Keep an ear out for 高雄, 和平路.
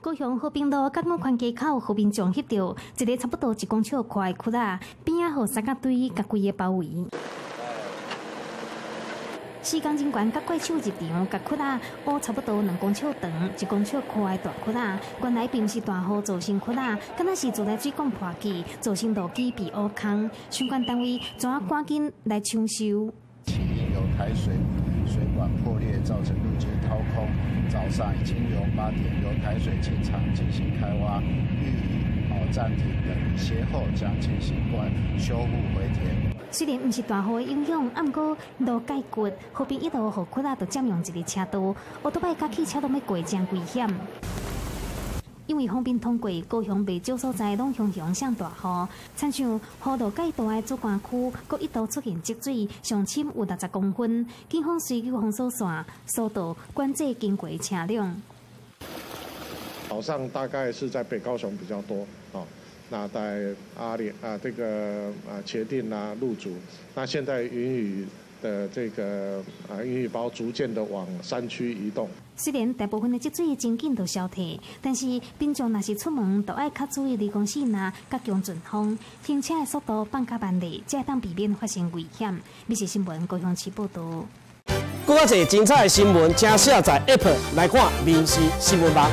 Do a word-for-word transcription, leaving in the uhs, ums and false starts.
高雄和平路甲五环街口和平巷翕到一个差不多一公尺宽的窟仔，边啊，互三角堆甲规个包围。施工人员甲怪手入场，甲窟仔挖差不多两公尺长、一公尺宽的大窟仔，原来并不是大雨造成窟仔，敢若是自来水管破起，造成路基被挖空。相关单位怎啊赶紧来抢修？前面有排水水管破裂，造成路基掏空。 早上已经有八点由台水进场进行开挖，予以哦暂停等歇后将进行关修复回填。虽然不是大雨影响，暗过路介骨和平一路河谷啊，都占用一个车道，我都拜甲汽车拢要过真危险。因为方便通过，高雄不少所在拢汹汹上大雨，亲像河道介大的主管区，阁一度出现积水，上深有六十公分。警方随即封锁线、疏导、管制经过车辆。早上大概是在北高雄比较多啊，那在阿里啊这个啊茄萣啊路竹，那现在云雨。 的这个啊，雨包逐渐的往山区移动。虽然大部分的积水真紧都消退，但是民众若是出门，都爱较注意离光线呐、加强阵风、停车的速度放较慢咧，才当避免发生危险。美食新闻高雄市报道。更加侪精彩的新闻，请下载 App 来看《美食新闻》吧。